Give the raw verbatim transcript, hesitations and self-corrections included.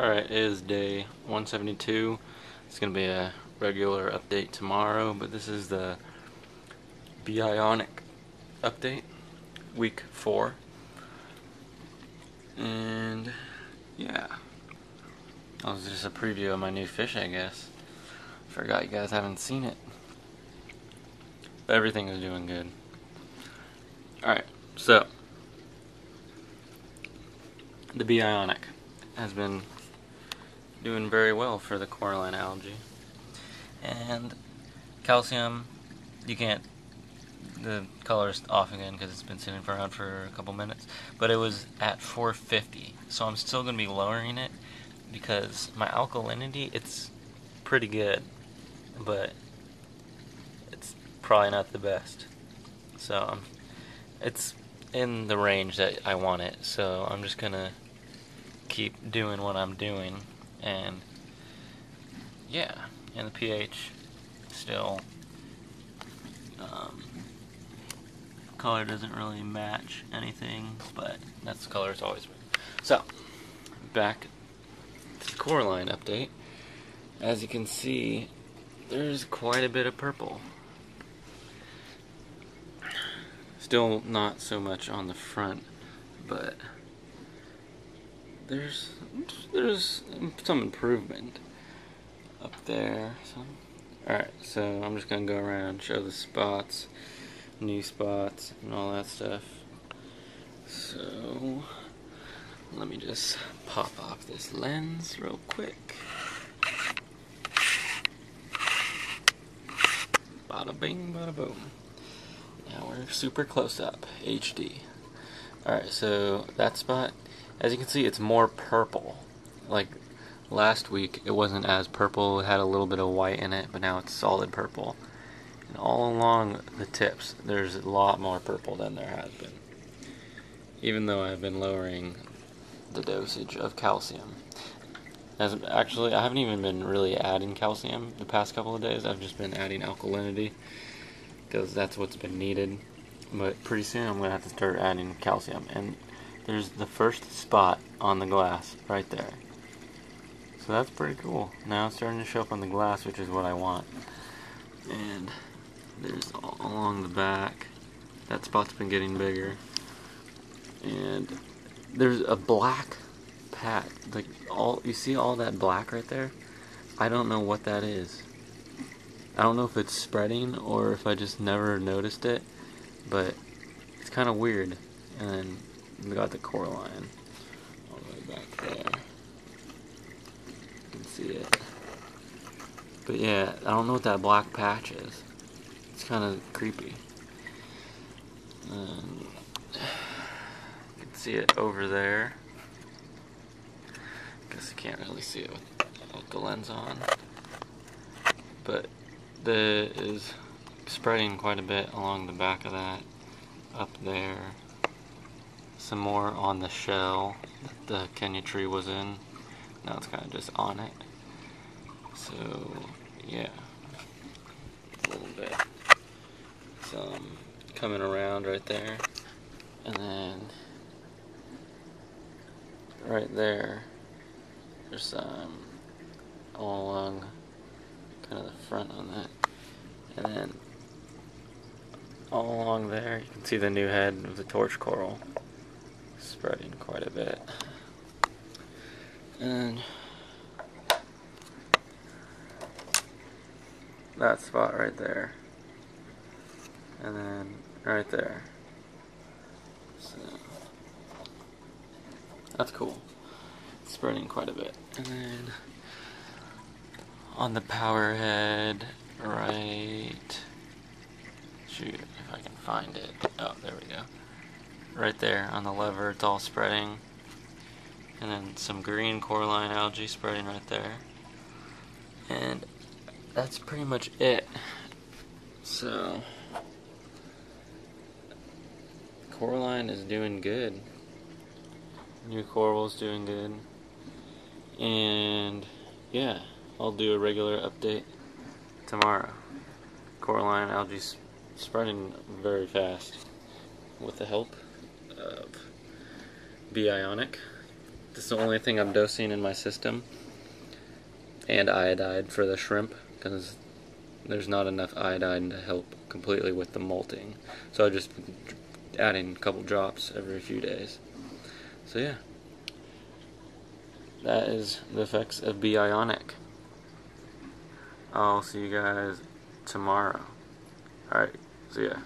Alright, it is day one seventy-two. It's going to be a regular update tomorrow, but this is the B-Ionic update, week four. And yeah, that was just a preview of my new fish, I guess. Forgot you guys haven't seen it. But everything is doing good. Alright, so the B-Ionic has been doing very well for the coralline algae, and calcium, you can't, the color's off again because it's been sitting around for a couple minutes, but it was at four fifty, so I'm still going to be lowering it because my alkalinity, it's pretty good, but it's probably not the best, so I'm, it's in the range that I want it, so I'm just going to keep doing what I'm doing. And yeah, and the pH still, um, color doesn't really match anything, but that's the color it's always been. So back to the coralline update. As you can see, there's quite a bit of purple. Still not so much on the front, but There's, there's some improvement up there. So. Alright, so I'm just going to go around and show the spots, new spots, and all that stuff. So, let me just pop off this lens real quick. Bada bing, bada boom. Now we're super close up, H D. Alright, so that spot, as you can see, it's more purple. Like last week, it wasn't as purple, it had a little bit of white in it, but now it's solid purple. And all along the tips, there's a lot more purple than there has been, even though I've been lowering the dosage of calcium. As actually, I haven't even been really adding calcium the past couple of days, I've just been adding alkalinity, because that's what's been needed. But pretty soon I'm going to have to start adding calcium. And there's the first spot on the glass right there. So that's pretty cool. Now it's starting to show up on the glass, which is what I want. And there's all along the back. That spot's been getting bigger. And there's a black patch. Like all you see all that black right there? I don't know what that is. I don't know if it's spreading or if I just never noticed it, but it's kind of weird. And then we got the coralline all the way back there. You can see it. But yeah, I don't know what that black patch is. It's kind of creepy. Um, you can see it over there. I guess you can't really see it with, with the lens on. But the is spreading quite a bit along the back of that, up there. Some more on the shell that the Kenya tree was in. Now it's kind of just on it. So, yeah. A little bit. Some coming around right there. And then right there, there's some all along kind of the front on that. And then all along there, you can see the new head of the torch coral spreading quite a bit. And that spot right there, and then right there. So that's cool. It's spreading quite a bit. And then on the power head, right, shoot, if I can find it. Oh, there we go. Right there on the lever, it's all spreading. And then some green coralline algae spreading right there. And that's pretty much it. So coralline is doing good. New coral's doing good. And yeah, I'll do a regular update tomorrow. Coralline algae's spreading very fast with the help of B-Ionic. This is the only thing I'm dosing in my system, and iodide for the shrimp, because there's not enough iodine to help completely with the molting. So I just add in a couple drops every few days. So yeah, that is the effects of B-Ionic. I'll see you guys tomorrow. Alright, see ya.